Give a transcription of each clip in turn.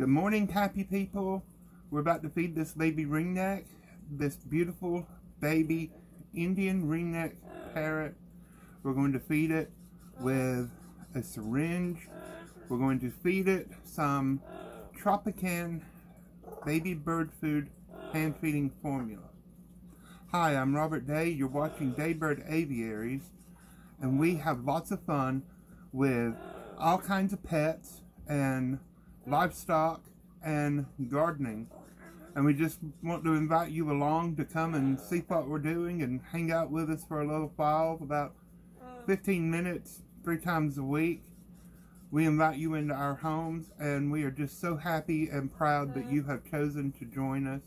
Good morning, happy people. We're about to feed this baby ringneck, this beautiful baby Indian ringneck parrot. We're going to feed it with a syringe. We're going to feed it some Tropican baby bird food hand feeding formula. Hi, I'm Robert Day. You're watching Daybird Aviaries, and we have lots of fun with all kinds of pets and livestock and gardening, and we just want to invite you along to come and see what we're doing and hang out with us for a little while, about 15 minutes 3 times a week. We invite you into our homes, and we are just so happy and proud that you have chosen to join us.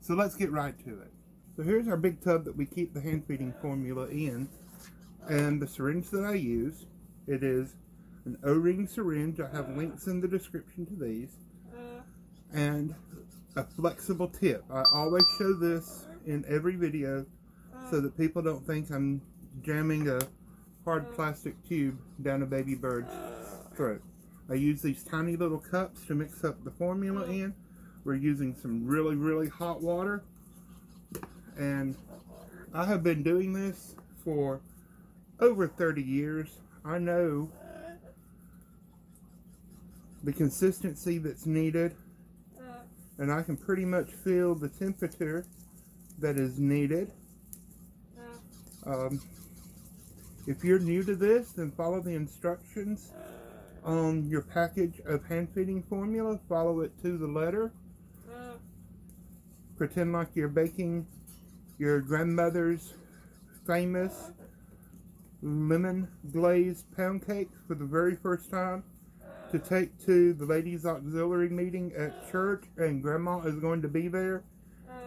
So let's get right to it. So here's our big tub that we keep the hand feeding formula in, and the syringe that I use, it is an O-ring syringe. I have links in the description to these, and a flexible tip. I always show this in every video so that people don't think I'm jamming a hard plastic tube down a baby bird's throat. I use these tiny little cups to mix up the formula in. We're using some really, really hot water, and I have been doing this for over 30 years. I know the consistency that's needed, and I can pretty much feel the temperature that is needed. If you're new to this, then follow the instructions on your package of hand feeding formula. Follow it to the letter. Pretend like you're baking your grandmother's famous lemon glazed pound cake for the very first time, to take to the ladies' auxiliary meeting at church, and Grandma is going to be there,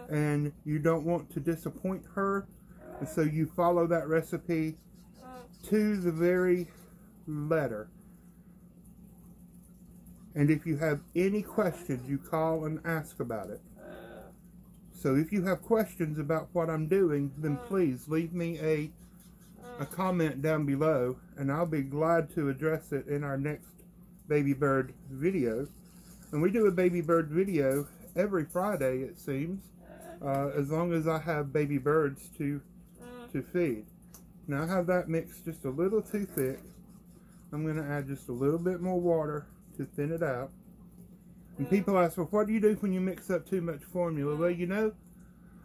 and you don't want to disappoint her, and so you follow that recipe to the very letter. And if you have any questions, you call and ask about it. So if you have questions about what I'm doing, then please leave me a comment down below, and I'll be glad to address it in our next baby bird video. And we do a baby bird video every Friday, it seems, as long as I have baby birds to feed. Now I have that mixed just a little too thick. I'm going to add just a little bit more water to thin it out. And people ask, well, what do you do when you mix up too much formula? Well, you know,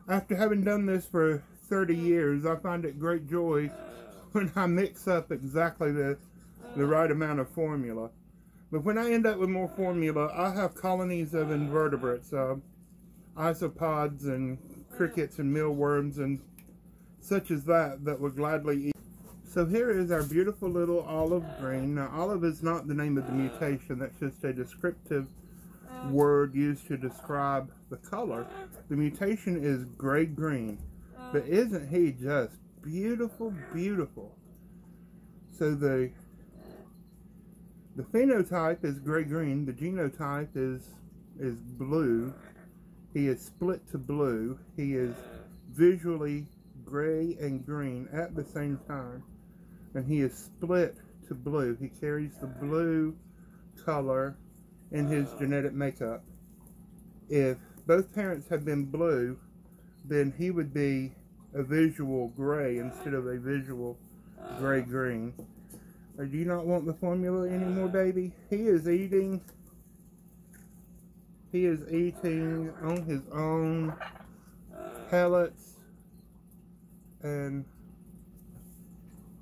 after having done this for 30 years, I find it great joy when I mix up exactly the right amount of formula. But when I end up with more formula, I have colonies of invertebrates, isopods and crickets and mealworms and such as that would gladly eat. So here is our beautiful little olive green. Now, olive is not the name of the mutation. That's just a descriptive word used to describe the color. The mutation is gray-green. But isn't he just beautiful, beautiful? So the phenotype is gray-green. The genotype is blue. He is split to blue. He is visually gray and green at the same time, and he is split to blue. He carries the blue color in his genetic makeup. If both parents had been blue, then he would be a visual gray instead of a visual gray-green. Or do you not want the formula anymore, baby? He is eating on his own pellets, and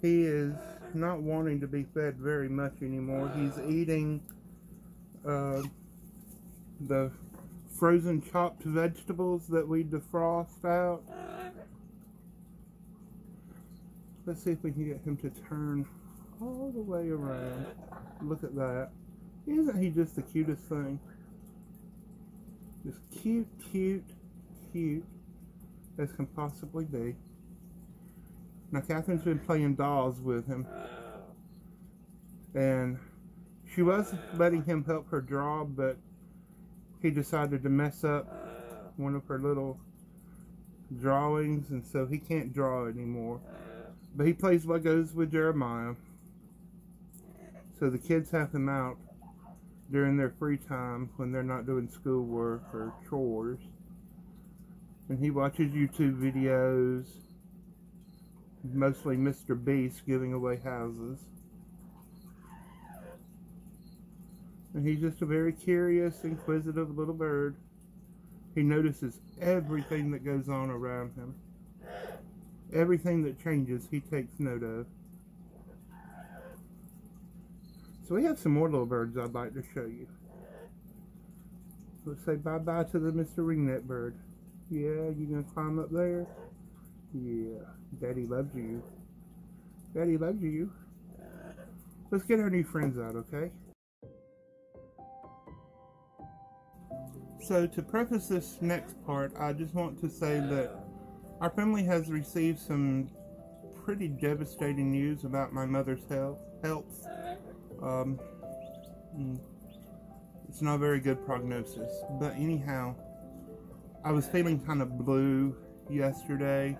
he is not wanting to be fed very much anymore. He's eating the frozen chopped vegetables that we defrost out. Let's see if we can get him to turn all the way around. Look at that. Isn't he just the cutest thing? Just cute, cute, cute as can possibly be. Now Catherine's been playing dolls with him, and she was letting him help her draw, but he decided to mess up one of her little drawings, and so he can't draw anymore. But he plays Legos with Jeremiah. So the kids have him out during their free time when they're not doing schoolwork or chores. And he watches YouTube videos, mostly Mr. Beast giving away houses. And he's just a very curious, inquisitive little bird. He notices everything that goes on around him. Everything that changes, he takes note of. So we have some more little birds I'd like to show you. Let's say bye-bye to the Mr. Ringneck bird. Yeah, you gonna climb up there? Yeah, Daddy loves you. Daddy loves you. Let's get our new friends out, okay? So to preface this next part, I just want to say that our family has received some pretty devastating news about my mother's health. It's not a very good prognosis, but anyhow, I was feeling kind of blue yesterday,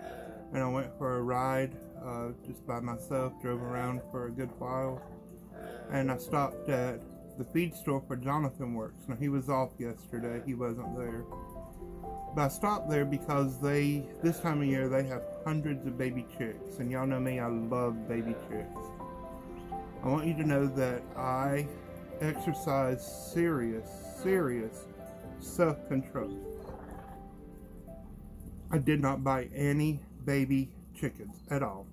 and I went for a ride just by myself, drove around for a good while, and I stopped at the feed store for Jonathan Works. Now, he was off yesterday, he wasn't there, but I stopped there because they, this time of year, they have hundreds of baby chicks, and y'all know me, I love baby chicks. I want you to know that I exercise serious self-control. I did not buy any baby chickens at all,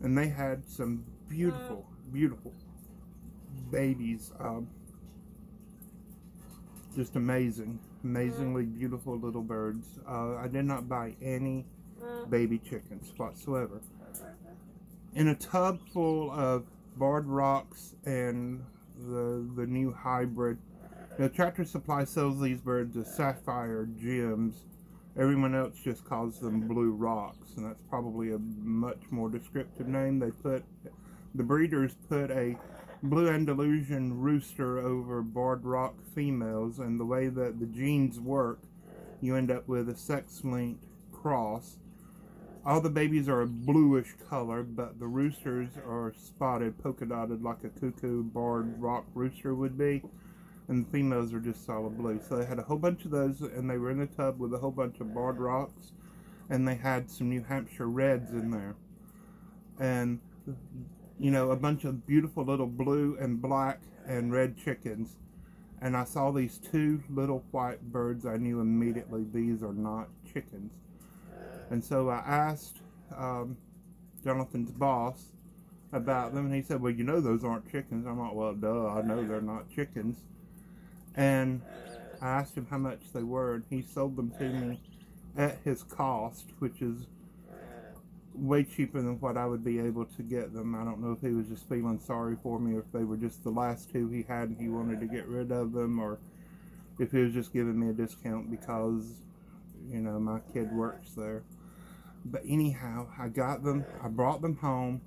and they had some beautiful, beautiful babies, just amazingly beautiful little birds. I did not buy any baby chickens whatsoever. In a tub full of Barred Rocks and the new hybrid, the Tractor Supply sells these birds as sapphire gems. Everyone else just calls them blue rocks, and that's probably a much more descriptive name. They put, the breeders put a blue Andalusian rooster over Barred Rock females, and the way that the genes work, you end up with a sex-linked cross. All the babies are a bluish color, but the roosters are spotted, polka-dotted, like a cuckoo Barred Rock rooster would be, and the females are just solid blue. So they had a whole bunch of those, and they were in the tub with a whole bunch of Barred Rocks, and they had some New Hampshire Reds in there. And, you know, a bunch of beautiful little blue and black and red chickens. And I saw these two little white birds. I knew immediately these are not chickens. And so I asked Jonathan's boss about them, and he said, well, you know those aren't chickens. I'm like, well, duh, I know they're not chickens. And I asked him how much they were, and he sold them to me at his cost, which is way cheaper than what I would be able to get them. I don't know if he was just feeling sorry for me, or if they were just the last two he had and he wanted to get rid of them, or if he was just giving me a discount because, you know, my kid works there. But anyhow, I got them, I brought them home,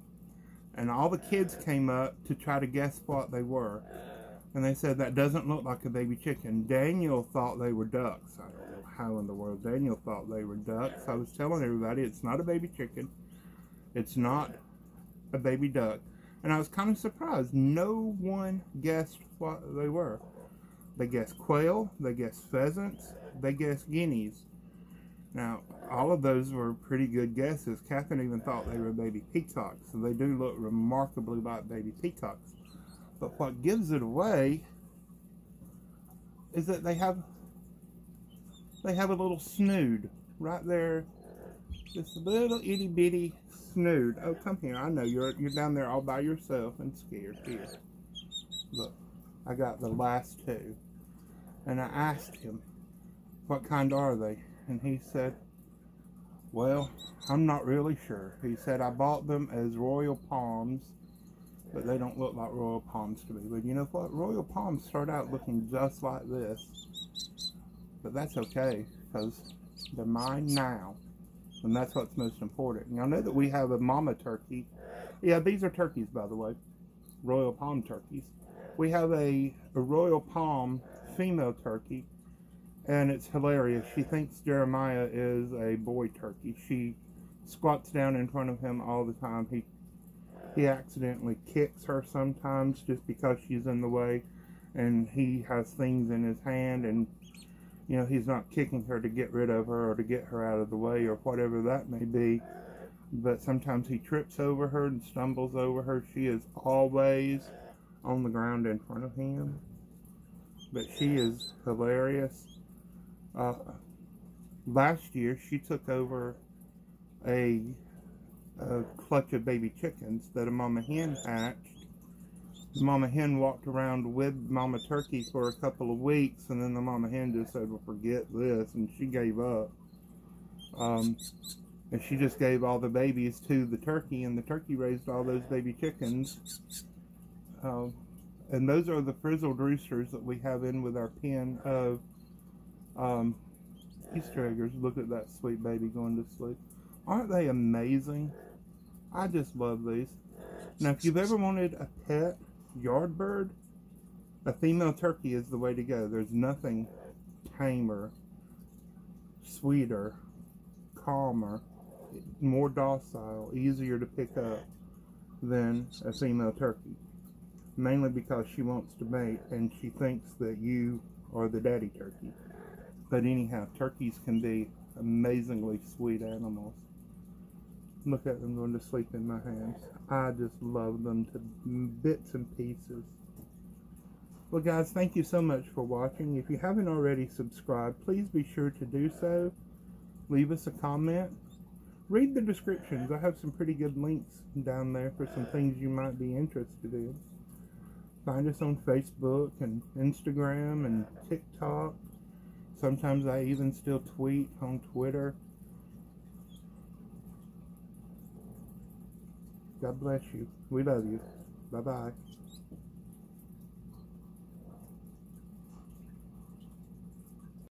and all the kids came up to try to guess what they were. And they said, that doesn't look like a baby chicken. Daniel thought they were ducks. I don't know how in the world Daniel thought they were ducks. I was telling everybody, it's not a baby chicken. It's not a baby duck. And I was kind of surprised. No one guessed what they were. They guessed quail, they guessed pheasants, they guessed guineas. Now, all of those were pretty good guesses. Catherine even thought they were baby peacocks, so they do look remarkably like baby peacocks. But what gives it away is that they have a little snood right there, this little itty bitty snood. Oh, come here! I know you're down there all by yourself and scared. Here, look, I got the last two, and I asked him, "What kind are they?" And he said, well, I'm not really sure. He said, I bought them as Royal Palms, but they don't look like Royal Palms to me. But you know what? Royal Palms start out looking just like this. But that's okay, because they're mine now. And that's what's most important. Y'all know that we have a mama turkey. Yeah, these are turkeys, by the way. Royal Palm turkeys. We have a Royal Palm female turkey. And it's hilarious. She thinks Jeremiah is a boy turkey. She squats down in front of him all the time. He accidentally kicks her sometimes just because she's in the way. and he has things in his hand, and you know, he's not kicking her to get rid of her or to get her out of the way or whatever that may be, but sometimes he trips over her and stumbles over her. She is always on the ground in front of him, but she is hilarious. Last year she took over a clutch of baby chickens that a mama hen hatched. The mama hen walked around with mama turkey for a couple of weeks, and then the mama hen just said, well, forget this, and she gave up. And she just gave all the babies to the turkey, and the turkey raised all those baby chickens. And those are the frizzled roosters that we have in with our pen of Easter eggers. Look at that sweet baby going to sleep. Aren't they amazing? I just love these. Now, if you've ever wanted a pet yard bird, a female turkey is the way to go. There's nothing tamer, sweeter, calmer, more docile, easier to pick up than a female turkey. Mainly because she wants to mate and she thinks that you are the daddy turkey. But anyhow, turkeys can be amazingly sweet animals. Look at them going to sleep in my hands. I just love them to bits and pieces. Well guys, thank you so much for watching. If you haven't already subscribed, please be sure to do so. Leave us a comment. Read the descriptions. I have some pretty good links down there for some things you might be interested in. Find us on Facebook and Instagram and TikTok. Sometimes I even still tweet on Twitter. God bless you. We love you. Bye-bye.